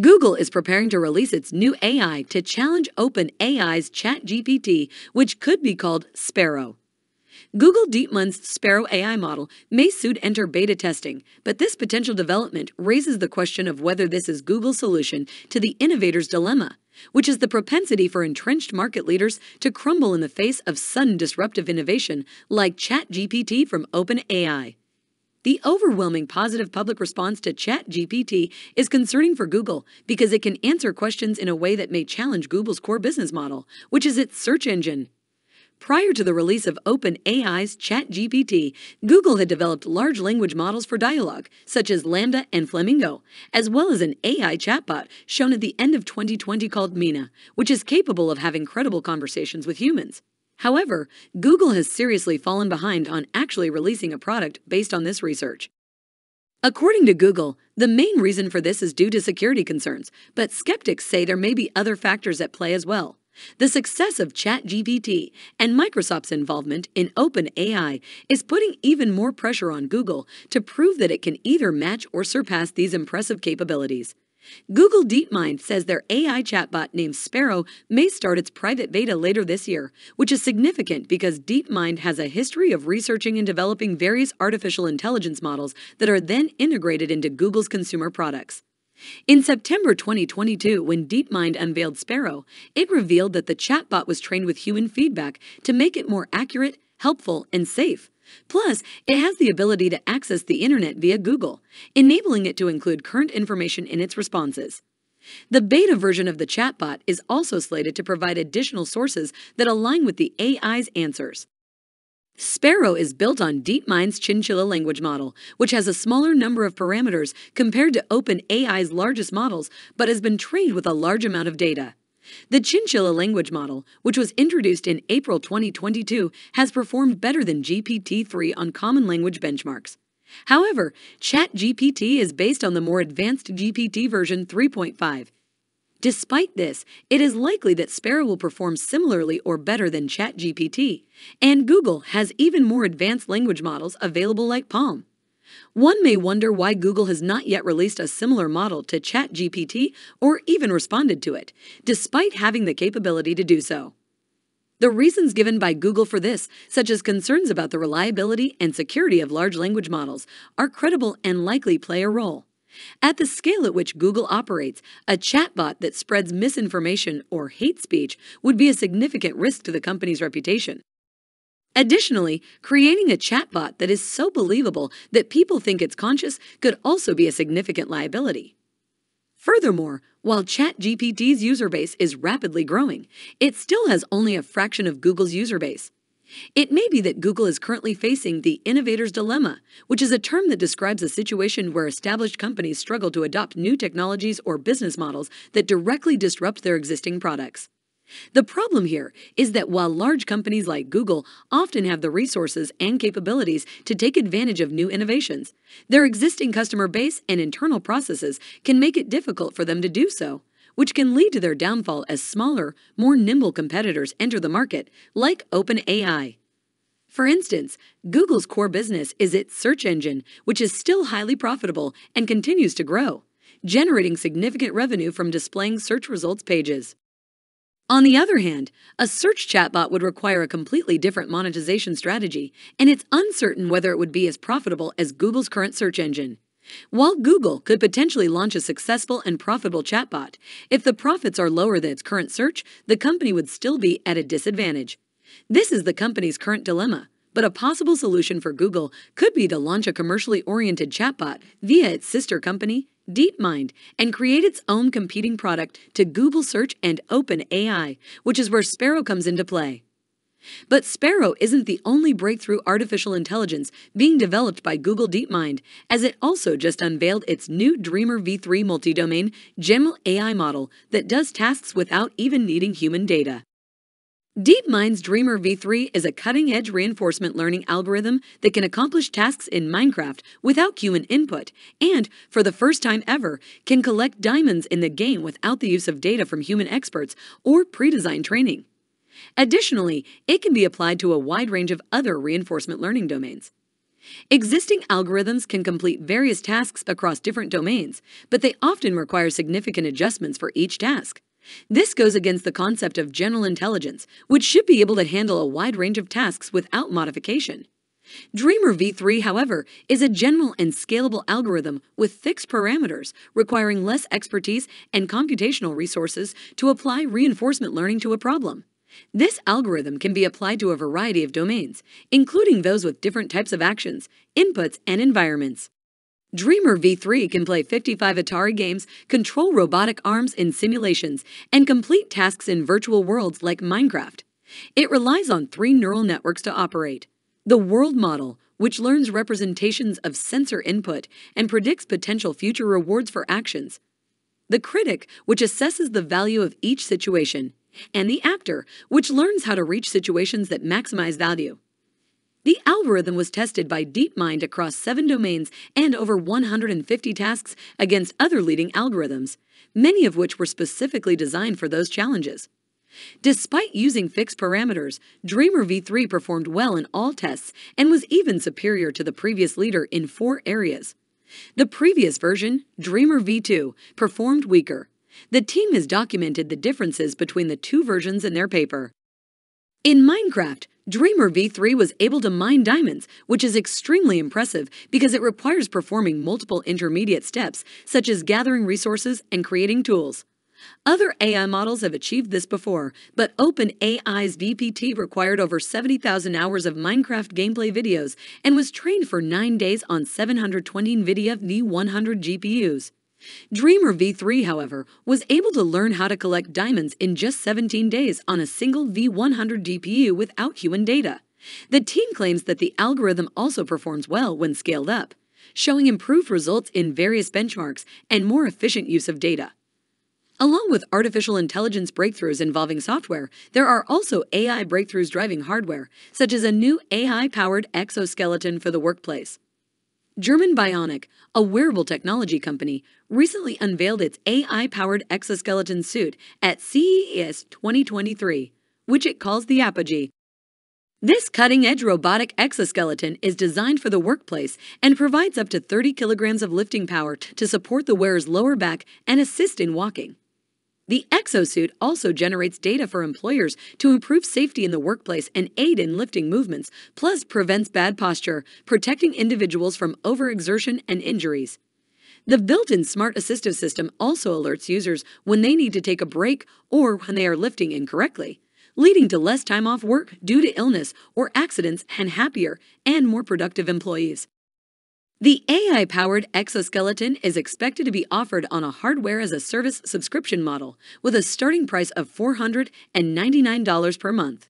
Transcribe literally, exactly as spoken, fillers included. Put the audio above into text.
Google is preparing to release its new A I to challenge OpenAI's ChatGPT, which could be called Sparrow. Google DeepMind's Sparrow A I model may soon enter beta testing, but this potential development raises the question of whether this is Google's solution to the innovator's dilemma, which is the propensity for entrenched market leaders to crumble in the face of sudden disruptive innovation like ChatGPT from OpenAI. The overwhelming positive public response to ChatGPT is concerning for Google because it can answer questions in a way that may challenge Google's core business model, which is its search engine. Prior to the release of OpenAI's ChatGPT, Google had developed large language models for dialogue, such as Lambda and Flamingo, as well as an A I chatbot shown at the end of twenty twenty called Meena, which is capable of having credible conversations with humans. However, Google has seriously fallen behind on actually releasing a product based on this research. According to Google, the main reason for this is due to security concerns, but skeptics say there may be other factors at play as well. The success of ChatGPT and Microsoft's involvement in OpenAI is putting even more pressure on Google to prove that it can either match or surpass these impressive capabilities. Google DeepMind says their A I chatbot named Sparrow may start its private beta later this year, which is significant because DeepMind has a history of researching and developing various artificial intelligence models that are then integrated into Google's consumer products. In September twenty twenty-two, when DeepMind unveiled Sparrow, it revealed that the chatbot was trained with human feedback to make it more accurate, helpful, and safe. Plus, it has the ability to access the internet via Google, enabling it to include current information in its responses. The beta version of the chatbot is also slated to provide additional sources that align with the A I's answers. Sparrow is built on DeepMind's Chinchilla language model, which has a smaller number of parameters compared to OpenAI's largest models, but has been trained with a large amount of data. The Chinchilla language model, which was introduced in April twenty twenty-two, has performed better than G P T three on common language benchmarks. However, ChatGPT is based on the more advanced G P T version three point five. Despite this, it is likely that Sparrow will perform similarly or better than ChatGPT, and Google has even more advanced language models available like PaLM. One may wonder why Google has not yet released a similar model to ChatGPT or even responded to it, despite having the capability to do so. The reasons given by Google for this, such as concerns about the reliability and security of large language models, are credible and likely play a role. At the scale at which Google operates, a chatbot that spreads misinformation or hate speech would be a significant risk to the company's reputation. Additionally, creating a chatbot that is so believable that people think it's conscious could also be a significant liability. Furthermore, while ChatGPT's user base is rapidly growing, it still has only a fraction of Google's user base. It may be that Google is currently facing the innovator's dilemma, which is a term that describes a situation where established companies struggle to adopt new technologies or business models that directly disrupt their existing products. The problem here is that while large companies like Google often have the resources and capabilities to take advantage of new innovations, their existing customer base and internal processes can make it difficult for them to do so, which can lead to their downfall as smaller, more nimble competitors enter the market, like OpenAI. For instance, Google's core business is its search engine, which is still highly profitable and continues to grow, generating significant revenue from displaying search results pages. On the other hand, a search chatbot would require a completely different monetization strategy, and it's uncertain whether it would be as profitable as Google's current search engine. While Google could potentially launch a successful and profitable chatbot, if the profits are lower than its current search, the company would still be at a disadvantage. This is the company's current dilemma, but a possible solution for Google could be to launch a commercially oriented chatbot via its sister company, DeepMind, and create its own competing product to Google Search and OpenAI, which is where Sparrow comes into play. But Sparrow isn't the only breakthrough artificial intelligence being developed by Google DeepMind, as it also just unveiled its new Dreamer V three multi-domain general A I model that does tasks without even needing human data. DeepMind's Dreamer V three is a cutting-edge reinforcement learning algorithm that can accomplish tasks in Minecraft without human input and, for the first time ever, can collect diamonds in the game without the use of data from human experts or pre-designed training. Additionally, it can be applied to a wide range of other reinforcement learning domains. Existing algorithms can complete various tasks across different domains, but they often require significant adjustments for each task. This goes against the concept of general intelligence, which should be able to handle a wide range of tasks without modification. Dreamer V three, however, is a general and scalable algorithm with fixed parameters, requiring less expertise and computational resources to apply reinforcement learning to a problem. This algorithm can be applied to a variety of domains, including those with different types of actions, inputs, and environments. Dreamer V three can play fifty-five Atari games, control robotic arms in simulations, and complete tasks in virtual worlds like Minecraft. It relies on three neural networks to operate. The world model, which learns representations of sensor input and predicts potential future rewards for actions. The critic, which assesses the value of each situation. And the actor, which learns how to reach situations that maximize value. The algorithm was tested by DeepMind across seven domains and over one hundred fifty tasks against other leading algorithms, many of which were specifically designed for those challenges. Despite using fixed parameters, Dreamer V three performed well in all tests and was even superior to the previous leader in four areas. The previous version, Dreamer V two, performed weaker. The team has documented the differences between the two versions in their paper. In Minecraft, Dreamer V three was able to mine diamonds, which is extremely impressive because it requires performing multiple intermediate steps, such as gathering resources and creating tools. Other A I models have achieved this before, but OpenAI's V P T required over seventy thousand hours of Minecraft gameplay videos and was trained for nine days on seven hundred twenty NVIDIA V one hundred G P Us. Dreamer V three, however, was able to learn how to collect diamonds in just seventeen days on a single V one hundred G P U without human data. The team claims that the algorithm also performs well when scaled up, showing improved results in various benchmarks and more efficient use of data. Along with artificial intelligence breakthroughs involving software, there are also A I breakthroughs driving hardware, such as a new A I-powered exoskeleton for the workplace. German Bionic, a wearable technology company, recently unveiled its A I-powered exoskeleton suit at C E S twenty twenty-three, which it calls the Apogee. This cutting-edge robotic exoskeleton is designed for the workplace and provides up to thirty kilograms of lifting power to support the wearer's lower back and assist in walking. The exosuit also generates data for employers to improve safety in the workplace and aid in lifting movements, plus prevents bad posture, protecting individuals from overexertion and injuries. The built-in smart assistive system also alerts users when they need to take a break or when they are lifting incorrectly, leading to less time off work due to illness or accidents and happier and more productive employees. The A I-powered exoskeleton is expected to be offered on a hardware-as-a-service subscription model with a starting price of four hundred ninety-nine dollars per month.